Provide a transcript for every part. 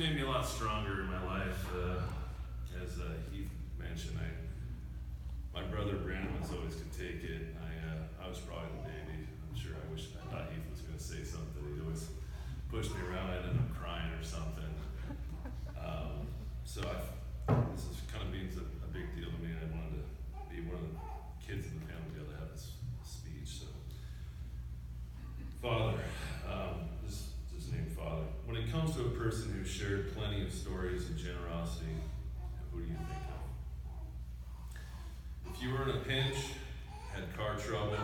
made me a lot stronger in my life. As Heath mentioned, my brother Brandon's always could take it. I was probably the baby. I'm sure I thought Heath was going to say something. He always pushed me around. I ended up crying or something. This is kind of means a big deal to me. I wanted to be one of the kids in the family to be able to have this speech. So, Father, just named Father. When it comes to a person who shared plenty of stories of generosity, who do you think of? If you were in a pinch, had car trouble,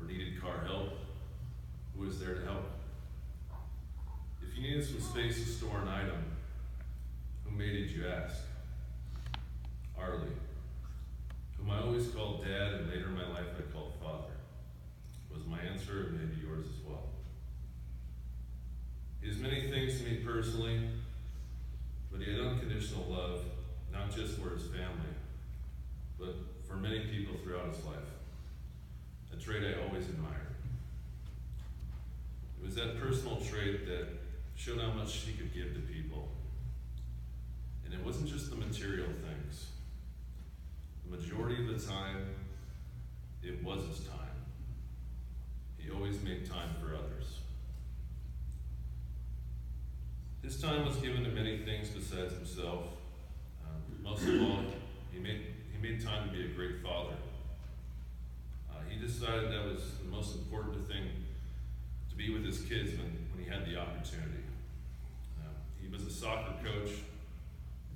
or needed car help, who was there to help? If you needed some space to store an item, who made it, you ask? Arlie, whom I always called Dad and later in my life I called Father, was my answer, and maybe yours as well. He is many things to me personally, but he had unconditional love, not just for his family, but for many people throughout his life, a trait I always admired. It was that personal trait that showed how much he could give to people. And it wasn't just the material things. The majority of the time, it was his time. He always made time for others. His time was given to many things besides himself. Most of all, he made time to be a great father. He decided that was the most important thing, to be with his kids when he had the opportunity. He was a soccer coach.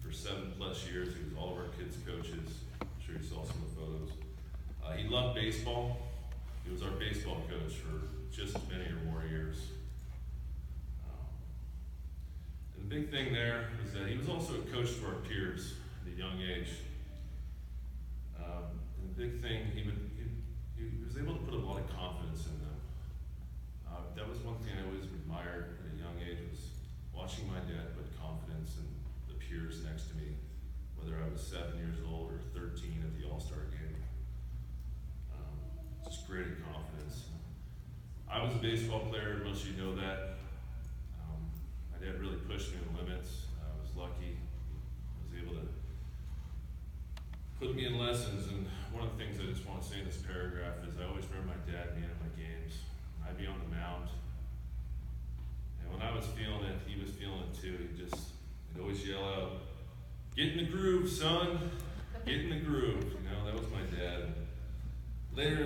For 7+ years, he was all of our kids' coaches. I'm sure you saw some of the photos. He loved baseball. He was our baseball coach for just as many or more years. And the big thing there was that he was also a coach to our peers at a young age. And the big thing, he was able to put a lot of confidence in them. That was one thing I always admired at a young age, was watching my dad put confidence in peers next to me, whether I was 7 years old or 13 at the All-Star game. Just great confidence. I was a baseball player, most of you know that. My dad really pushed me to the limits. I was lucky. He was able to put me in lessons, and one of the things I just want to say in this paragraph is I always remember my dad being at my games. I'd be on the mound, and when I was feeling it, he was feeling it too. He'd always yell out, "Get in the groove, son! Get in the groove!" You know, that was my dad. Later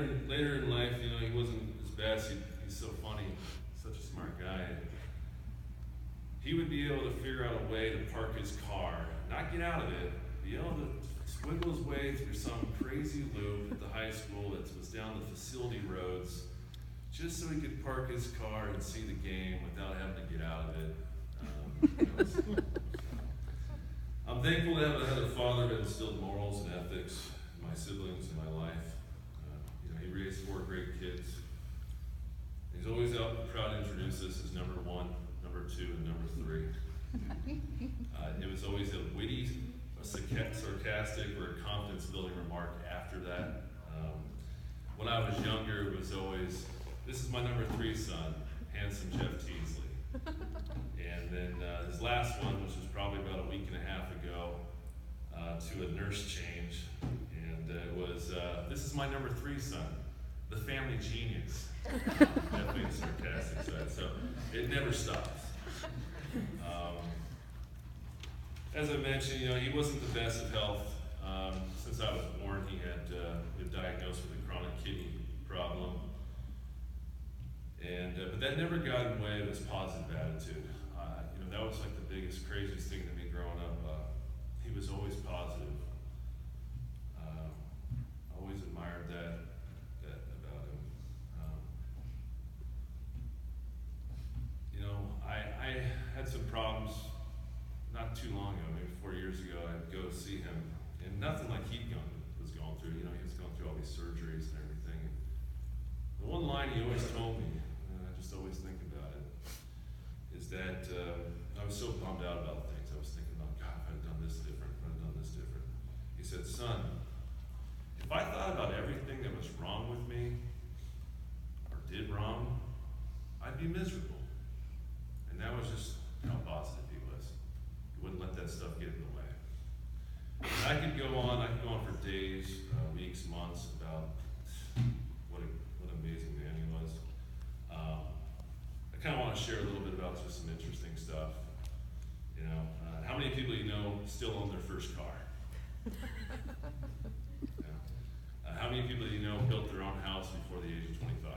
in life, you know, he wasn't as bad. He's so funny, such a smart guy. He would be able to figure out a way to park his car, not get out of it, be able to swiggle his way through some crazy loop at the high school that was down the facility roads, just so he could park his car and see the game without having to get out of it. I'm thankful to have had a father that instilled morals and ethics in my siblings and my life. He raised 4 great kids. He's always out proud to introduce us as number 1, number 2, and number 3. It was always a witty, a sarcastic, or a confidence-building remark after that. When I was younger, it was always, "This is my number 3 son, handsome Jeff Teasley." And then his last one, which was probably about a week and a half ago, to a nurse change, and it was, "This is my number 3 son, the family genius." Definitely a sarcastic side, so it never stops. As I mentioned, you know, he wasn't the best of health. Since I was born, he had been diagnosed with a chronic kidney problem. But that never got in the way of his positive attitude. That was like the biggest, craziest thing to me growing up. He was always positive. I always admired that about him. I had some problems not too long ago, maybe 4 years ago. I'd go see him, and nothing like was going through. You know, he was going through all these surgeries and everything. And the one line he always told me, always think about it, is that I was so bummed out about things. I was thinking about, God, if I'd have done this different, if I'd have done this different. He said, "Son, if I thought about everything that was wrong with me or did wrong, I'd be miserable." And that was just how positive he was. that stuff get in the way. And I could go on for days, weeks, months about what an amazing man he was. I kind of want to share a little bit about just some interesting stuff. You know, how many people you know still own their first car? Yeah. How many people you know built their own house before the age of 25?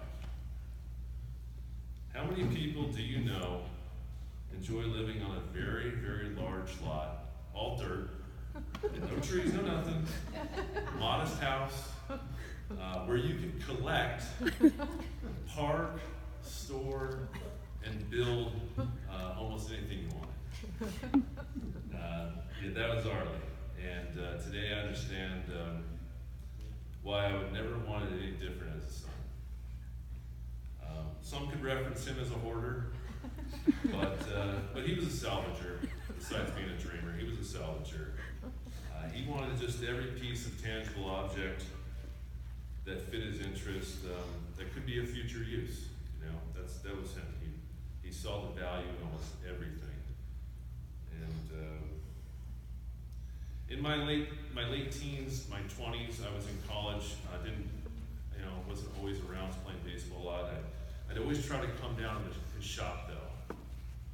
How many people do you know enjoy living on a very, very large lot, all dirt, no trees, no nothing, modest house, where you can collect, park, store, and build almost anything you want? Yeah, that was Arlie. And today I understand why I would never want it any different as a son. Some could reference him as a hoarder, but he was a salvager, besides being a dreamer. He was a salvager. He wanted just every piece of tangible object that fit his interest, that could be of future use. You know, that was him. He saw the value in almost everything. And in my late teens, my 20s, I was in college. I didn't, you know, wasn't always around. I was playing baseball a lot. I'd always try to come down to his shop though,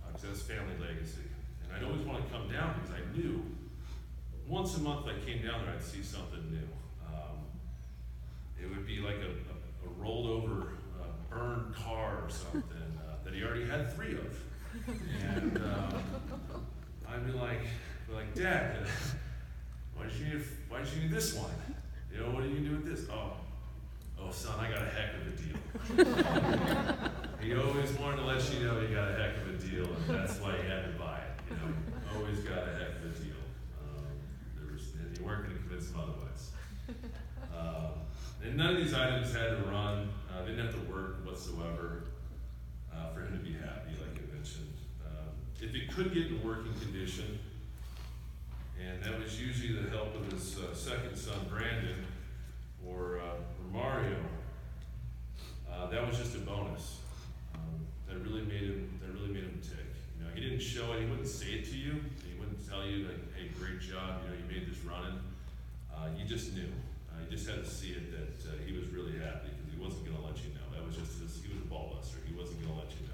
because that's family legacy. And I'd always want to come down because I knew once a month I came down there I'd see something new. It would be like a rolled over, burned car or something that he already had 3 of. And I'd be like, Dad, why did you need this one? You know, what are you gonna do with this? Oh, son, I got a heck of a deal. He always wanted to let you know he got a heck of a deal, and that's why he had to buy it. You know, always got a heck of a deal. You weren't going to convince him otherwise. And none of these items had to run. They didn't have to work whatsoever for him to be happy, like I mentioned. If it could get in working condition, and that was usually the help of his second son, Brandon, or Mario, that was just a bonus. That really made him tick. You know, he didn't show it. He wouldn't say it to you. He wouldn't tell you like, "Hey, great job! You know, you made this running." You just knew. You just had to see it that he was really happy because he wasn't going to let you know. That was just his. He was a ball buster. He wasn't going to let you know.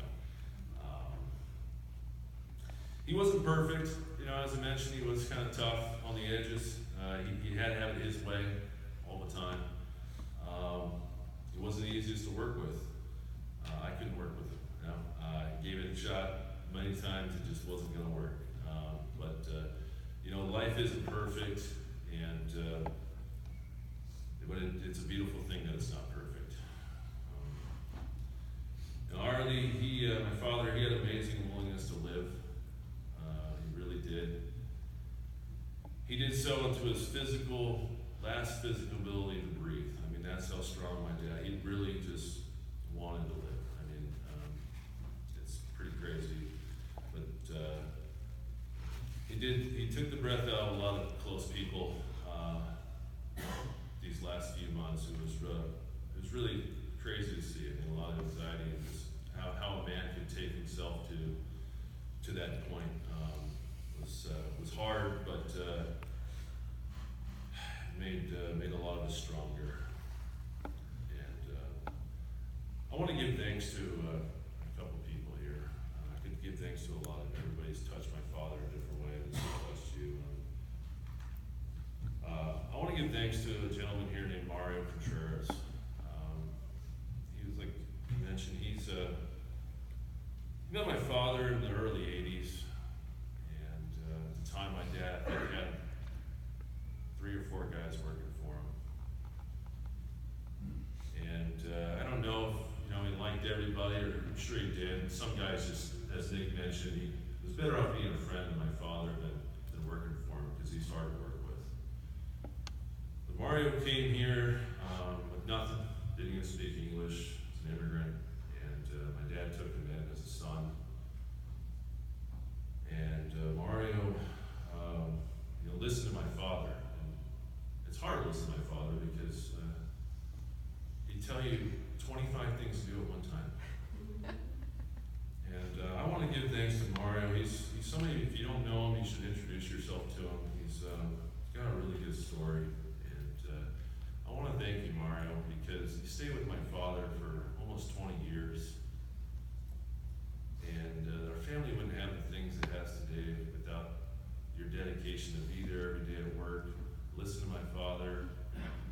He wasn't perfect. You know, as I mentioned, he was kind of tough on the edges. He had to have it his way all the time. It wasn't the easiest to work with. I couldn't work with him. You know? I gave it a shot many times. It just wasn't going to work. But you know, life isn't perfect, and but it's a beautiful thing that it's not perfect. And Arlie, my father, he had amazing willingness to live. He really did. He did so into his last physical ability to breathe. I mean, that's how strong my dad, he really just wanted to live. I mean, it's pretty crazy. But he took the breath out of a lot of close people these last few months. It was really crazy to see it, and a lot of anxiety, and just how a man could take himself to that point was hard, but made a lot of us stronger. And I want to give thanks to a couple people here. I could give thanks to a lot of everybody's touched my father in a different way, and touched you. I want to give thanks to a gentleman here named Mario Contreras. He was, like you mentioned, he's my father in the early 80s, and at the time my dad had 3 or 4 guys working for him, and I don't know if he liked everybody, or I'm sure he did. Some guys, just as Nick mentioned, he was better off being a friend of my father than working for him because he's hard to work with. But Mario came here with nothing, didn't even speak English, as an immigrant, and my dad took him in as a son, and Mario, listened to my father. It's hard to listen to my father because he'd tell you 25 things to do at one time. And I want to give thanks to Mario. He's somebody, if you don't know him, you should introduce yourself to him. He's got a really good story, and I want to thank you, Mario, because you stayed with my father for almost 20 years, and our family wouldn't have the things it has today without your dedication to be there every day at work, listen to my father,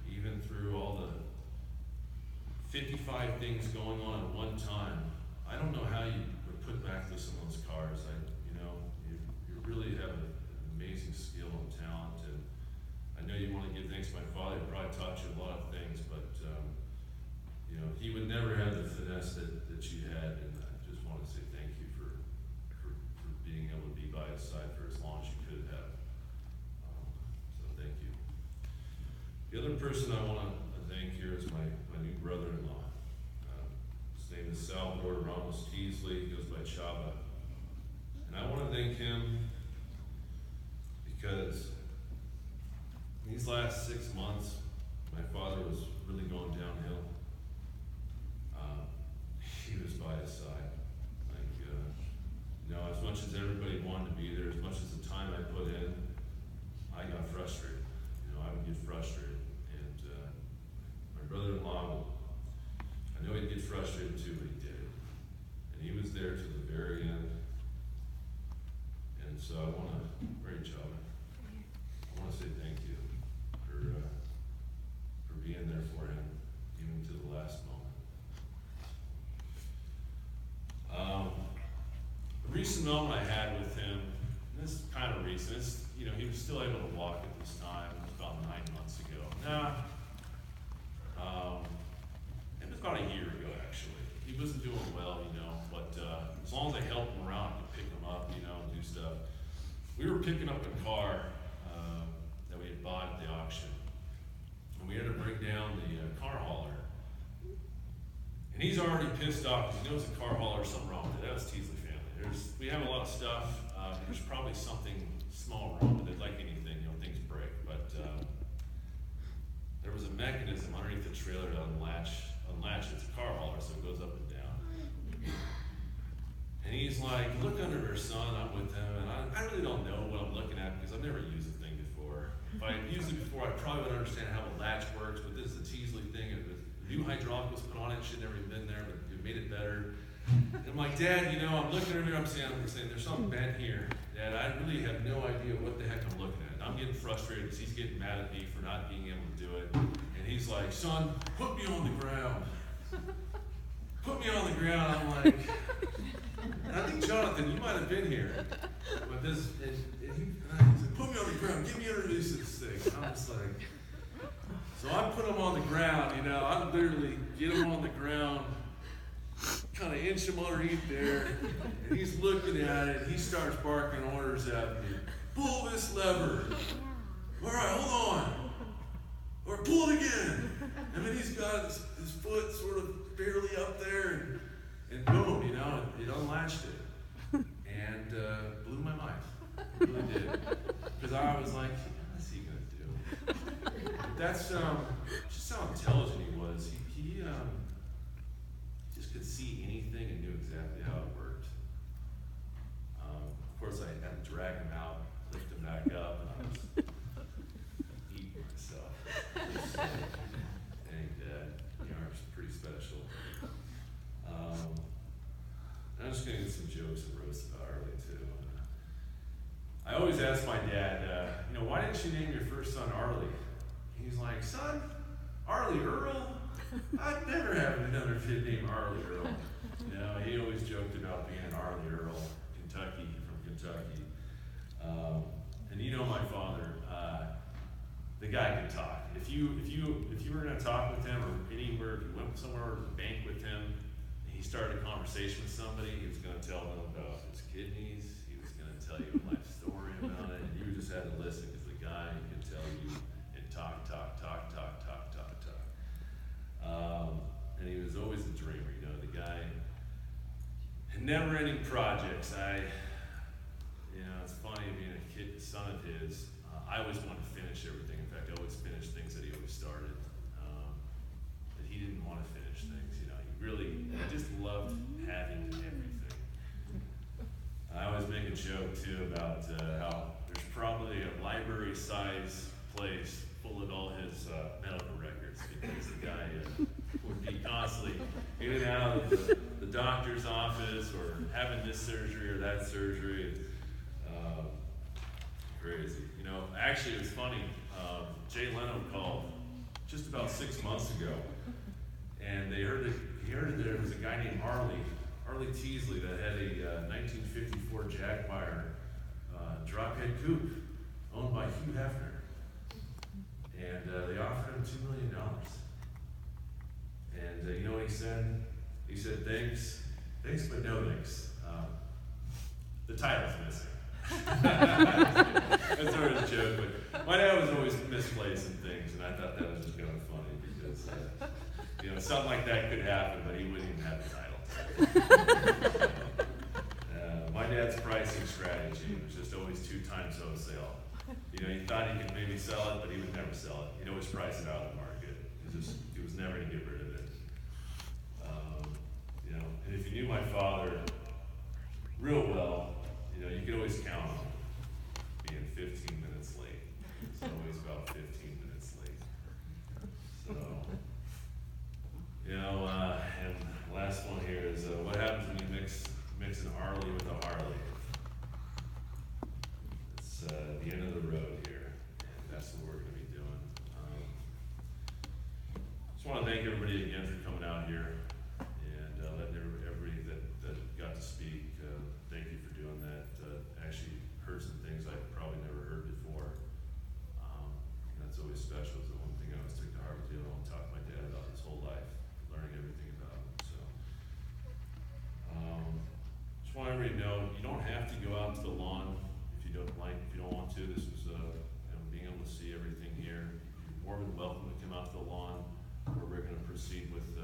even through all the 55 things going on at one time. I don't know how you would put back this in those cars. You really have an amazing skill and talent, and I know you want to give thanks to my father. He probably taught you a lot of things, but he would never have the finesse that you had, and I just want to say thank you for being able to be by his side for as long as you could have. So thank you. The other person I want to thank here is my new brother-in-law. His name is Salvador Ramos Teasley. He goes by Chava. And I want to thank him because these last 6 months, my father was really going downhill. He was by his side. As much as everybody wanted to be there, as much as the time I put in, I got frustrated. I would get frustrated. And my brother-in-law, I know he'd get frustrated too, but he did it. And he was there to the very end. And so I want to say thank you for being there for him, even to the last moment. A recent moment I had with him, and this is kind of recent, he was still able to walk at this time. It was about 9 months ago. It was about a year ago, actually. He wasn't doing well, but as long as I helped him around, I could pick him up, do stuff. We were picking up a car that we had bought at the auction, and we had to bring down the car hauler. And he's already pissed off because he knows the car hauler, something wrong with it. That was Teasley family. We have a lot of stuff. There's probably something small wrong with it, like anything, things break. But there was a mechanism underneath the trailer to unlatch. It's a car hauler, so it goes up and down. And he's like, "Look under her, son." I'm with him, and I really don't know what I'm looking at because I've never used the thing before. If I had used it before, I probably would understand how a latch works, but this is a Teasley thing. The new hydraulic was put on it. It should never have been there, but it made it better. And I'm like, "Dad, I'm looking under here. I'm saying there's something bent here. Dad, I really have no idea what the heck I'm looking at." And I'm getting frustrated because he's getting mad at me for not being able to do it. And he's like, "Son, put me on the ground. Put me on the ground." I'm like, and I think, "Jonathan, you might have been here." But this, he's like, "Put me on the ground. Get me underneath this thing." And I'm just like, so I put him on the ground, I literally get him on the ground, kind of inch him underneath there. And he's looking at it. He starts barking orders at me. "Pull this lever. All right, hold on. Or pull it again." And then he's got his foot sort of barely up there. And boom, it unlatched it, and blew my mind. It really did, because I was like, "What's he gonna do?" But that's just how intelligent he was. He just could see anything and knew exactly how it worked. Of course, I had to drag him out, lift him back up, and I was eating myself. And it was pretty special. I'm just going to get some jokes and roasts about early, too. I always ask my dad, "Why didn't you name your first son Arlie?" He's like, "Son, Arlie Earl? I'd never have another kid named Arlie Earl." He always joked about being Arlie Earl, from Kentucky. And my father, the guy can talk. If you were going to talk with him or anywhere, if you went somewhere to the bank with him, he started a conversation with somebody, he was going to tell them about his kidneys, he was going to tell you a life story about it, and you just had to listen because the guy could tell you and talk. And he was always a dreamer, the guy had never-ending projects. It's funny being a kid, son of his, I always wanted to finish everything. In fact, I always finished things that he always started, but he didn't want to finish things, Really, I just loved having everything. I always make a joke too about how there's probably a library-sized place full of all his medical records, because the guy would be constantly in and out of the doctor's office or having this surgery or that surgery. Crazy. You know, actually it was funny, Jay Leno called just about 6 months ago, and they heard that there was a guy named Harley Teasley that had a 1954 Jaguar drophead coupe owned by Hugh Hefner. And they offered him $2 million. And you know what he said? He said, thanks but no thanks. The title's missing. That's sort of a joke, but my dad was always misplacing things, and I thought that was just kind of funny because, you know, something like that could happen, but he wouldn't even have a title. My dad's pricing strategy was just always 2 times wholesale. You know, he thought he could maybe sell it, but he would never sell it. He'd always price it out of the market. He was never going to get rid of it. You know, and if you knew my father real well, you know, you could always count on being 15 minutes late. It's always about 15 minutes late. So, you know, and the last one here is what happens when you mix an Harley with a Harley? It's the end of the road here, and that's what we're going to be doing. Just want to thank everybody again for coming out here and letting everybody that got to speak. Thank you for doing that. Actually heard some things I probably never heard before. That's always special. It's the one thing I always took to heart with you. I want to talk to my dad about his whole life, learning everything about him. So, just want everybody to know you don't have to go out to the lawn if you don't like, if you don't want to. This is you know, being able to see everything here. You're more than welcome to come out to the lawn, where we're going to proceed with